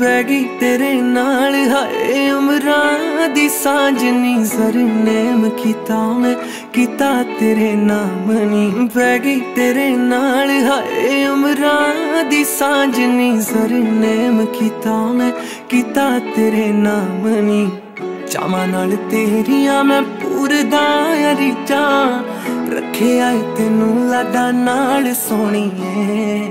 पै गई तेरे नाल हाए उमरां दी सांझनी सरनेम कीता मैं कीता तेरे नाम नी पै गई तेरे नाल हाए उमरां दी सांझनी सरनेम कीता मैं कीता तेरे नाम नी चावां नाल तेरियां मैं पूरदा ऐ रीचां रखे आए तैनूं लाडा नाल सोहणीए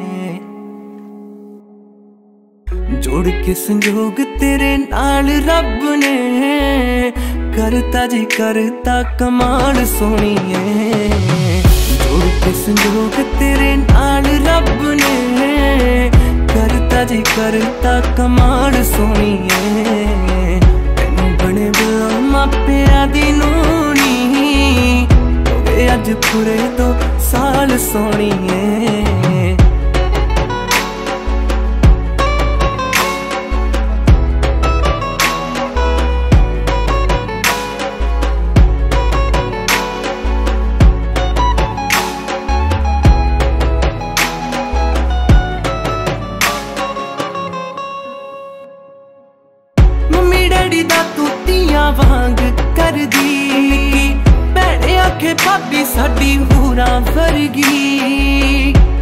जोड़ के संजोग तेरे नाल रब ने करता जी करता कमाल सोनी है जोड़ के संजोग तेरे नाल रब ने करता जी करता कमाल सोनी है तैनूं बने बुला मापिया दी नूनी ते अज पूरे 2 साल सोनी है वांग कर दी भैने आखे भाभी साडी हूरां वर्गी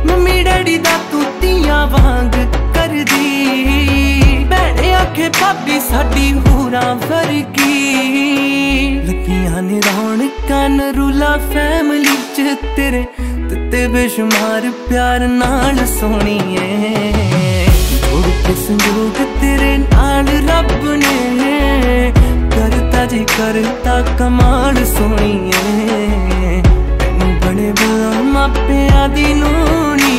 मम्मी डैडी दा तू तियां वांग कर दी भैने आखे भाभी साडी हूरां वर्गी लगियां ने रौनकां नूरुला फैमिली च तेरे दित्ते बेशुमार प्यार नाल सोहणी ऐ जोड़ के संजोग तेरे नाल रब ने करता जी करता कमाल सोनी है तैनूं बने बुला मापिया दी नूनी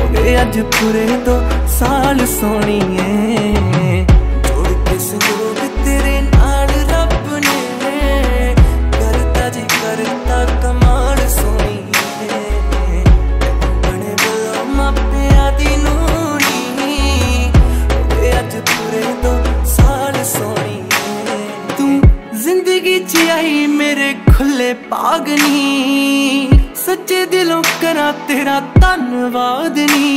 ते अज पूरे 2 साल सोनी है जोड़ के संजोग तेरे नाल रब ने करता जी करता कमाल सोनी है तैनूं बने बुला मापिया दी नूनी ते अज पूरे 2 साल सोनी जिंदगी च आई मेरे खुले पागनी सच्चे दिलों करा तेरा धन्नवाद नी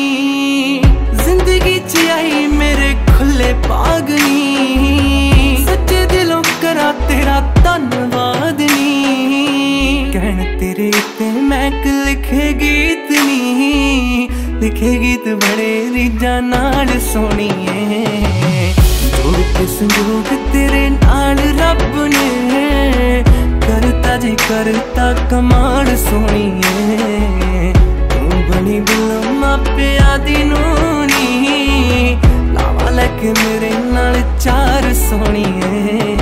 जिंदगी च आई मेरे खुले पागनी सच्चे दिलों करा तेरा धन्नवाद नी कहन तेरे ते मैं लिखे गीत नी लिखे गीत बड़े रीझां नाल सोनी है जोड़ के संजोग तेरे नाल रब ने करता जी करता कमाल सोनी है तू बनी बुला मापिया दी नूनी लावा लैके मेरे नाल चार सोनी है।